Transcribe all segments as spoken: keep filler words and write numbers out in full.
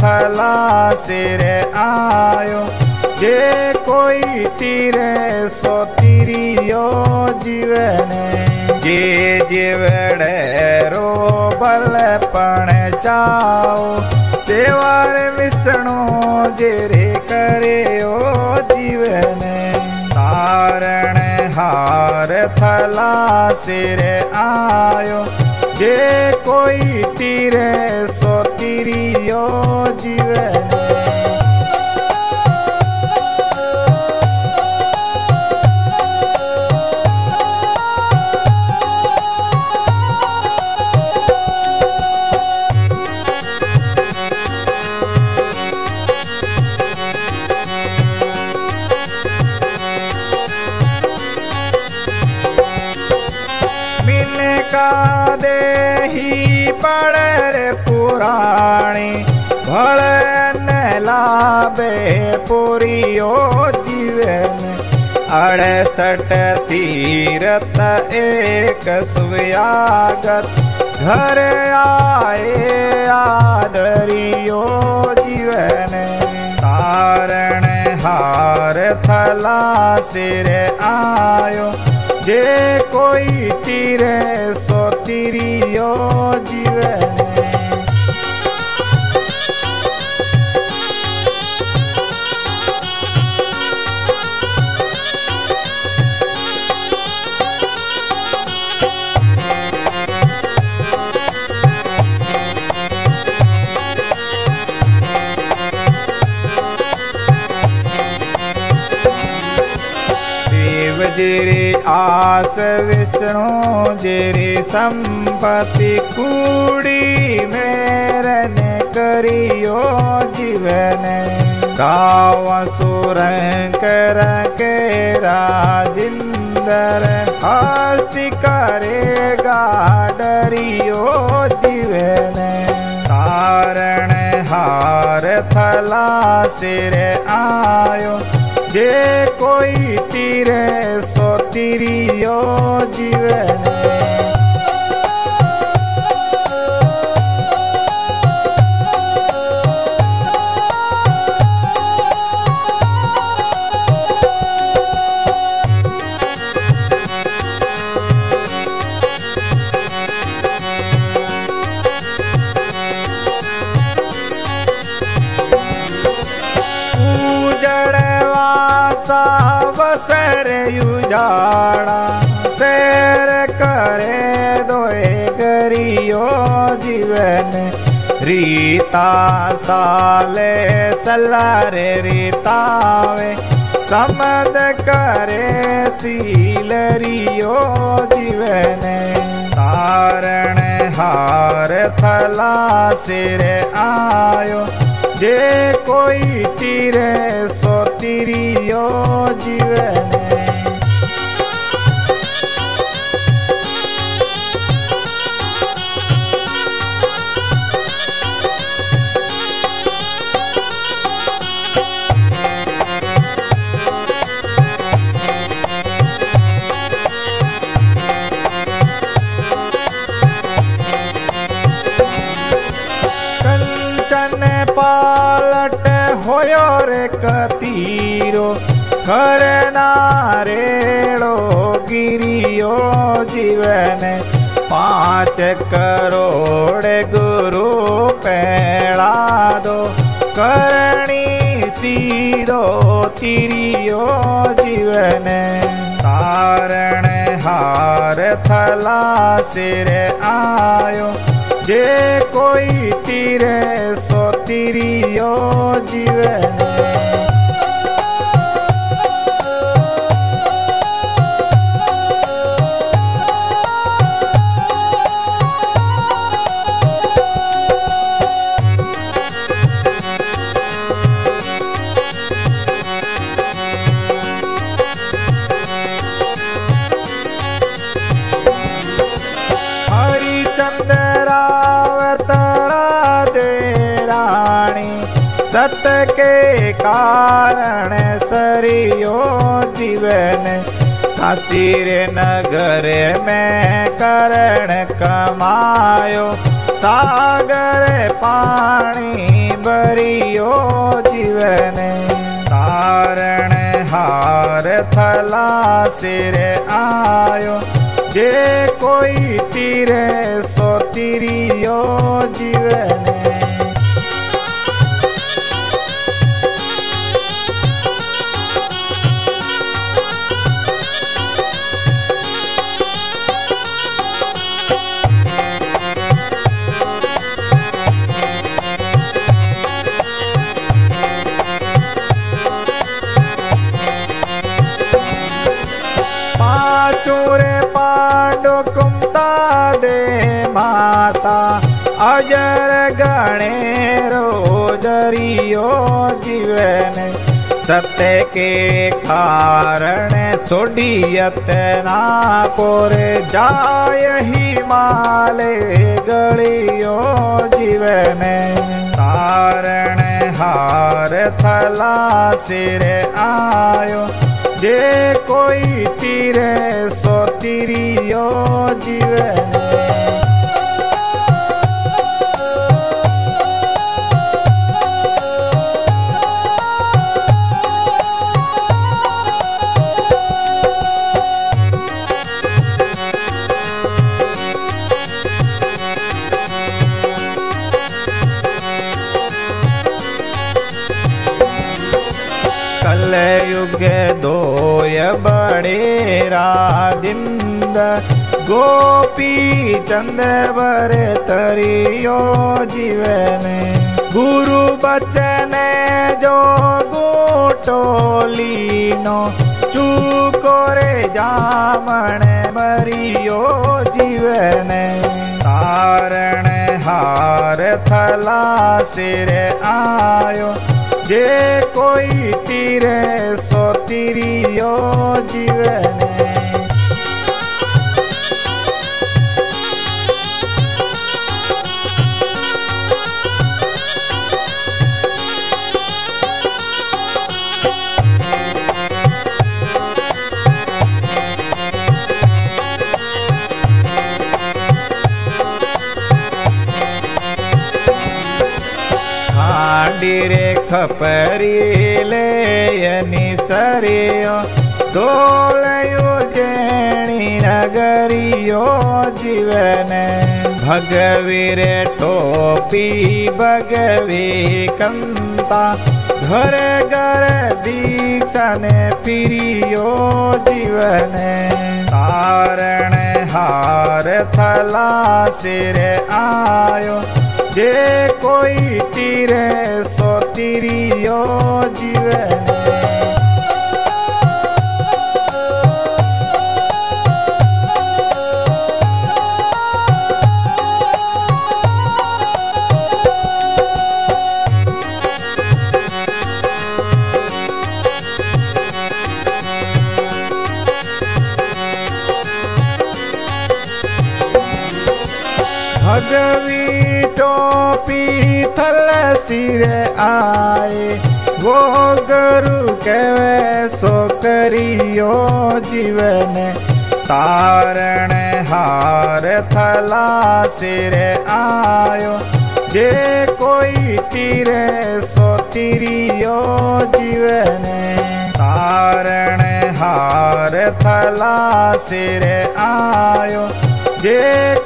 थलासर आयो, जे कोई तीरे सो तीरियो जीवन, जे जीवन रो बलपण चाओ, सेवार विष्णु जेरे करे ओ जीवन। तारण हार थलासर आयो, जे कोई तीरे सो तीरियो जीवन। का देही पड़र पुराणी भल न लाभे पुरियो जीवन। अड़सठ तीरथ एक सुयागत, घर आए आदरियो जीवन। तारण हार थलासर आयो, जे कोई तीरे सो तीरियो जीवन। जेरे आस विष्णु जेरे संपत्ति कूड़ी मेरन करियो जीवन। गाँव सुर कर के राजिंदर, हस्ति करेगा डरियो जीवन। तारण हार थलासर आयो, जे कोई तीरे सो तीरियो जीवन। सर युजाड़ा सैर करे दोए करियो जीवन। रीता साले सलारे रीतावे, समद करे सीलरियो जीवन। तारण हार थलासर आयो, जे कोई तीरे सो तीरियो जीवन। पालट होयो रे कतीरो, खरना रेड़ो गिरियो जीवन। पाँच करोड़ गुरु पैड़ा दो, करणी सीधो तिरियो जीवन। तारण हार थलासर आयो, जे कोई तीरे सो तीरियो जीवन। सत के कारण सरियो जीवन। काशीर नगर में करण कमायो, सागर पानी ब और थलासर आयो, जे कोई तीरे सो तीरियो जीवन। चूरे पांडु कुमता दे माता अजर गणे रोजरियो जीवन। सत्य के कारण सोडियत ना पोर जाय ही माले गलियो जीवन। तारण हार थलासर आयो, जे कोई तीरे सो तीरियो जीवन। कलयुग दोय बड़ेरा दिंद, गोपी चंद बर तरियो जीवन। गुरु बचन जो बूटो लीनो, चूको रे जामण मरियो जीवन। तारण हार थलासर आयो, जे कोई तीरे सो तीरियो जीवन। रे खपरी ले सरियो, दोलयो जेणी नगरियो जीवन। भगवीर टोपी भगवी कंता, घर घर दीक्षण प्रियो जीवन। तारण हार थलासर आयो, जे कोई तीरे सो तीरियो जीवन। भगवी टोपी थलासर आए, वो गुरु कहे सो करियो जीवन। तारण हार थलासर आयो, जे कोई तीरे सो तीरियो जीवन। तारण हार थलासर आयो, जे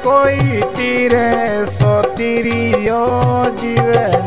कोई तीरे सो तीरियो जीवन।